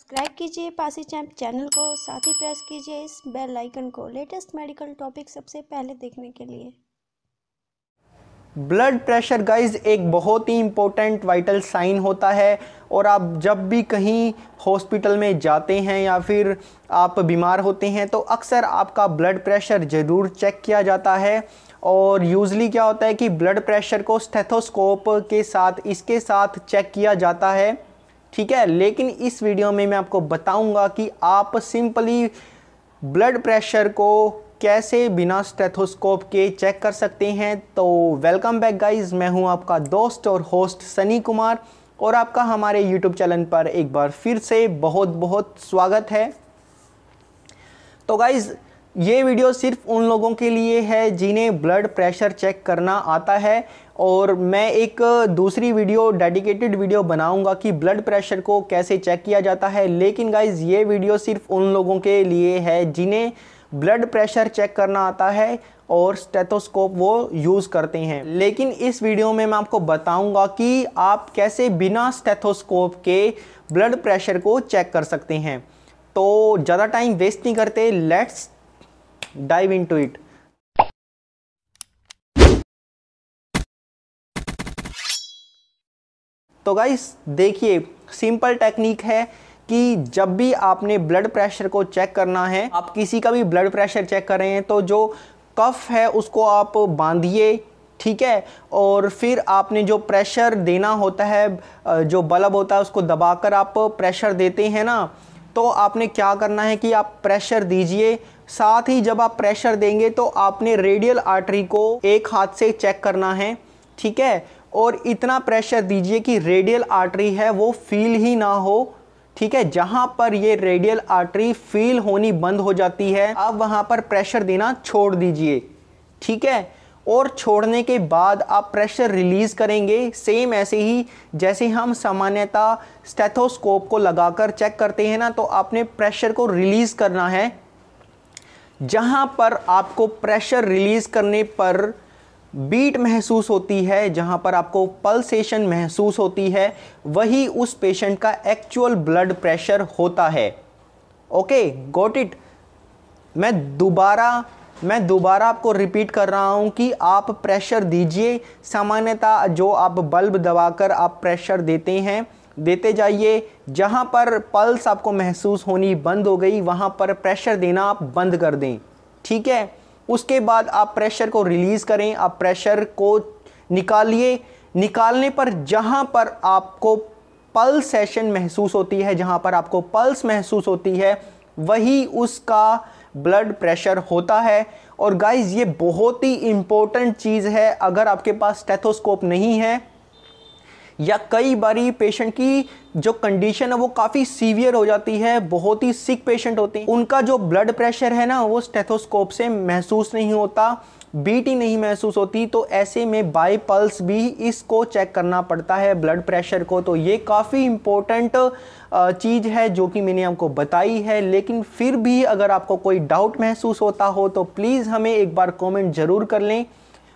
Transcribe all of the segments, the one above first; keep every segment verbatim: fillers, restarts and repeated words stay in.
Subscribe कीजिए Pasi champ channel को, साथ ही प्रेस कीजिए इस बेल आइकन को लेटेस्ट मेडिकल टॉपिक सबसे पहले देखने के लिए। ब्लड प्रेशर गाइज एक बहुत ही इम्पोर्टेंट वाइटल साइन होता है, और आप जब भी कहीं हॉस्पिटल में जाते हैं या फिर आप बीमार होते हैं तो अक्सर आपका ब्लड प्रेशर ज़रूर चेक किया जाता है। और यूजली क्या होता है कि ब्लड प्रेशर को स्टेथोस्कोप के साथ इसके साथ चेक किया जाता है, ठीक है। लेकिन इस वीडियो में मैं आपको बताऊंगा कि आप सिंपली ब्लड प्रेशर को कैसे बिना स्टेथोस्कोप के चेक कर सकते हैं। तो वेलकम बैक गाइस, मैं हूं आपका दोस्त और होस्ट सनी कुमार, और आपका हमारे यूट्यूब चैनल पर एक बार फिर से बहुत बहुत स्वागत है। तो गाइस ये वीडियो सिर्फ उन लोगों के लिए है जिन्हें ब्लड प्रेशर चेक करना आता है, और मैं एक दूसरी वीडियो डेडिकेटेड वीडियो बनाऊंगा कि ब्लड प्रेशर को कैसे चेक किया जाता है। लेकिन गाइज़ ये वीडियो सिर्फ उन लोगों के लिए है जिन्हें ब्लड प्रेशर चेक करना आता है और स्टेथोस्कोप वो यूज़ करते हैं। लेकिन इस वीडियो में मैं आपको बताऊंगा कि आप कैसे बिना स्टेथोस्कोप के ब्लड प्रेशर को चेक कर सकते हैं। तो ज़्यादा टाइम वेस्ट नहीं करते, लेट्स डाइव इनटू इट। तो गाइस देखिए, सिंपल टेक्निक है कि जब भी आपने ब्लड प्रेशर को चेक करना है, आप किसी का भी ब्लड प्रेशर चेक कर रहे हैं, तो जो कफ है उसको आप बांधिए, ठीक है। और फिर आपने जो प्रेशर देना होता है, जो बल्ब होता है उसको दबाकर आप प्रेशर देते हैं ना, तो आपने क्या करना है कि आप प्रेशर दीजिए। साथ ही जब आप प्रेशर देंगे तो आपने रेडियल आर्टरी को एक हाथ से चेक करना है, ठीक है। और इतना प्रेशर दीजिए कि रेडियल आर्टरी है वो फील ही ना हो, ठीक है। जहाँ पर ये रेडियल आर्टरी फील होनी बंद हो जाती है, आप वहाँ पर प्रेशर देना छोड़ दीजिए, ठीक है। और छोड़ने के बाद आप प्रेशर रिलीज़ करेंगे, सेम ऐसे ही जैसे हम सामान्यतः स्टेथोस्कोप को लगाकर चेक करते हैं ना, तो आपने प्रेशर को रिलीज़ करना है। जहाँ पर आपको प्रेशर रिलीज़ करने पर बीट महसूस होती है, जहाँ पर आपको पल्सेशन महसूस होती है, वही उस पेशेंट का एक्चुअल ब्लड प्रेशर होता है। Okay, got it. मैं दोबारा मैं दोबारा आपको रिपीट कर रहा हूँ कि आप प्रेशर दीजिए। सामान्यतः जो आप बल्ब दबाकर आप प्रेशर देते हैं, देते जाइए। जहाँ पर पल्स आपको महसूस होनी बंद हो गई, वहाँ पर प्रेशर देना आप बंद कर दें, ठीक है। उसके बाद आप प्रेशर को रिलीज़ करें, आप प्रेशर को निकालिए। निकालने पर जहाँ पर आपको पल्सेशन महसूस होती है, जहाँ पर आपको पल्स महसूस होती है, वही उसका ब्लड प्रेशर होता है। और गाइज़ ये बहुत ही इम्पोर्टेंट चीज़ है। अगर आपके पास स्टेथोस्कोप नहीं है, या कई बारी पेशेंट की जो कंडीशन है वो काफ़ी सीवियर हो जाती है, बहुत ही सिक पेशेंट होते हैं, उनका जो ब्लड प्रेशर है ना वो स्टेथोस्कोप से महसूस नहीं होता, बीटी नहीं महसूस होती, तो ऐसे में बाय पल्स भी इसको चेक करना पड़ता है ब्लड प्रेशर को। तो ये काफ़ी इम्पोर्टेंट चीज़ है जो कि मैंने आपको बताई है। लेकिन फिर भी अगर आपको कोई डाउट महसूस होता हो तो प्लीज़ हमें एक बार कॉमेंट ज़रूर कर लें,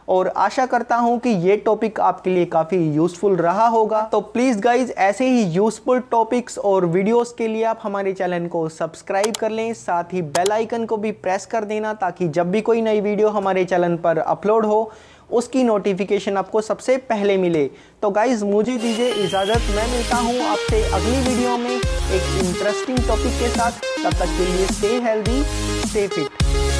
और आशा करता हूं कि ये टॉपिक आपके लिए काफ़ी यूज़फुल रहा होगा। तो प्लीज़ गाइज ऐसे ही यूज़फुल टॉपिक्स और वीडियोस के लिए आप हमारे चैनल को सब्सक्राइब कर लें, साथ ही बेल आइकन को भी प्रेस कर देना, ताकि जब भी कोई नई वीडियो हमारे चैनल पर अपलोड हो उसकी नोटिफिकेशन आपको सबसे पहले मिले। तो गाइज़ मुझे दीजिए इजाज़त, मैं मिलता हूँ आपसे अगली वीडियो में एक इंटरेस्टिंग टॉपिक के साथ। तब तक के लिए स्टे हेल्दी, स्टे फिट।